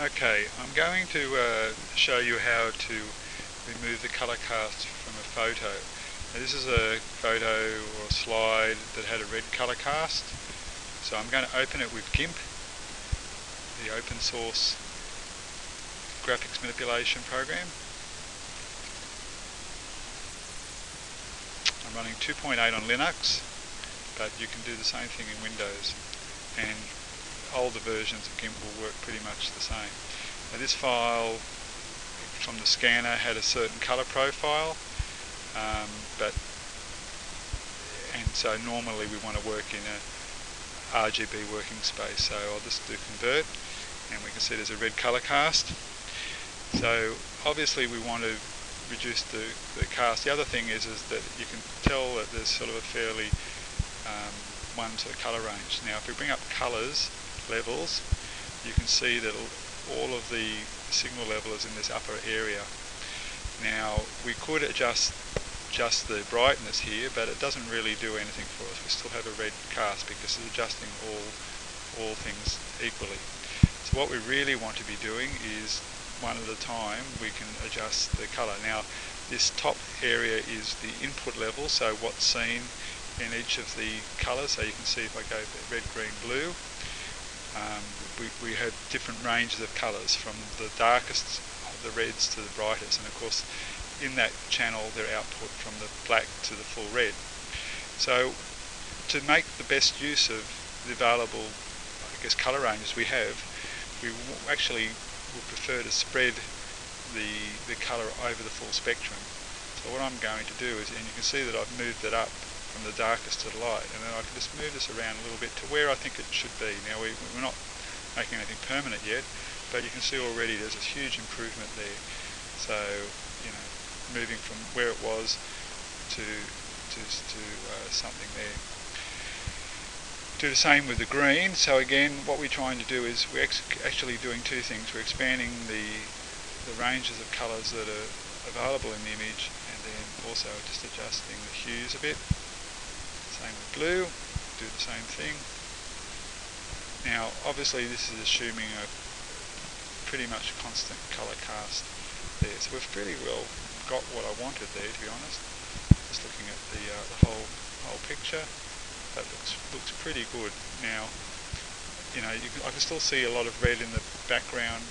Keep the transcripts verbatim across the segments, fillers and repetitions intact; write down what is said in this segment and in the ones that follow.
Okay, I'm going to uh, show you how to remove the color cast from a photo. Now, this is a photo or slide that had a red color cast, so I'm going to open it with GIMP, the open source graphics manipulation program. I'm running two point eight on Linux, but you can do the same thing in Windows, and older versions of GIMP will work pretty much the same. Now, this file from the scanner had a certain colour profile, um, but and so normally we want to work in a R G B working space, so I'll just do convert, and we can see there's a red colour cast. So obviously we want to reduce the, the cast. The other thing is is that you can tell that there's sort of a fairly um, one sort of colour range. Now if we bring up colours levels, you can see that all of the signal level is in this upper area. Now we could adjust just the brightness here, but it doesn't really do anything for us. We still have a red cast because it's adjusting all all things equally. So what we really want to be doing is, one at a time, we can adjust the colour. Now this top area is the input level, so what's seen in each of the colours. So you can see if I go red, green, blue, Um, we, we have different ranges of colours, from the darkest of the reds to the brightest, and of course in that channel they're output from the black to the full red. So to make the best use of the available, I guess, colour ranges we have, we actually would prefer to spread the, the colour over the full spectrum. So what I'm going to do is, and you can see that I've moved it up from the darkest to the light, and then I can just move this around a little bit to where I think it should be. Now we, we're not making anything permanent yet, but you can see already there's a huge improvement there. So, you know, moving from where it was to to, to uh, something there. Do the same with the green. So again, what we're trying to do is we're ex actually doing two things. We're expanding the the ranges of colours that are available in the image, and then also just adjusting the hues a bit. Same with blue, do the same thing. Now obviously this is assuming a pretty much constant colour cast there, so we've pretty well got what I wanted there, to be honest. Just looking at the, uh, the whole whole picture, that looks looks pretty good. Now, you know, you can, I can still see a lot of red in the background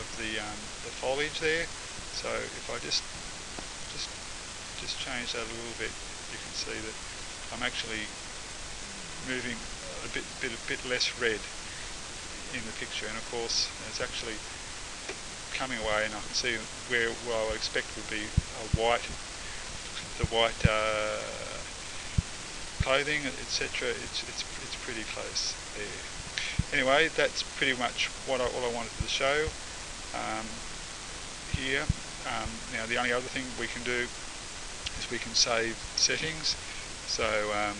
of the um, the foliage there. So if I just just just change that a little bit, you can see that I'm actually moving a bit, bit, a bit less red in the picture, and of course it's actually coming away, and I can see where what I would expect would be a white, the white uh, clothing, et cetera. It's it's it's pretty close there. Anyway, that's pretty much what I, all I wanted to show um, here. Um, now the only other thing we can do is we can save settings. So um,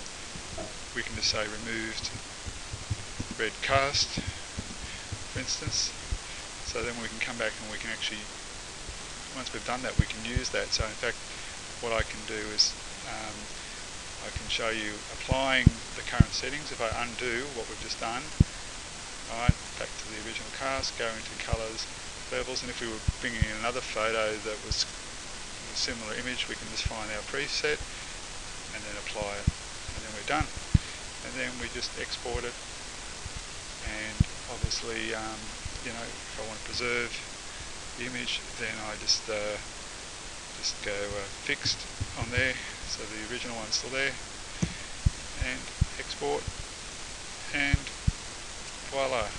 we can just say removed red cast, for instance. So then we can come back and we can actually, once we've done that, we can use that. So in fact, what I can do is um, I can show you applying the current settings. If I undo what we've just done, right, back to the original cast, go into colours, levels, and if we were bringing in another photo that was a similar image, we can just find our preset and then apply it, and then we're done. And then we just export it, and obviously, um, you know, if I want to preserve the image, then I just uh, just go uh, fixed on there, so the original one's still there, and export, and voila.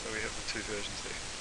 So we have the two versions there.